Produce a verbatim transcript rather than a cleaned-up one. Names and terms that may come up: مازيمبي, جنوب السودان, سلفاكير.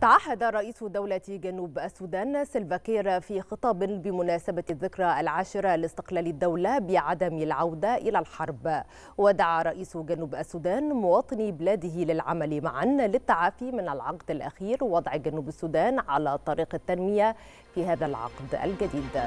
تعهد رئيس دولة جنوب السودان سلفاكير في خطاب بمناسبة الذكرى العاشرة لاستقلال الدولة بعدم العودة إلى الحرب، ودعا رئيس جنوب السودان مواطني بلاده للعمل معا للتعافي من العقد الأخير ووضع جنوب السودان على طريق التنمية في هذا العقد الجديد.